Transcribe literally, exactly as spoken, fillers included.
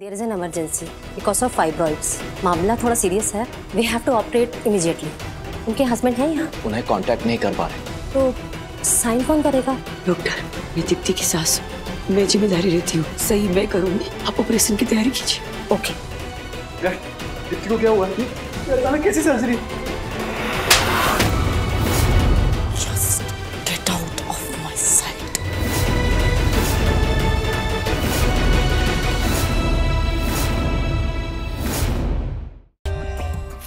There is an emergency because of fibroids. मामला थोड़ा serious है. We have to operate immediately. उनके husband हैं यहाँ? उन्हें contact नहीं कर पा रहे. तो sign कौन करेगा? डॉक्टर, मैं दीप्ति की सास हूँ. मैं जिम्मेदारी लेती हूँ. सही मैं करूँगी. आप ऑपरेशन की तैयारी कीजिए. Okay. यार, दीप्ति को क्या हुआ? यार, ताना कैसी सर्जरी?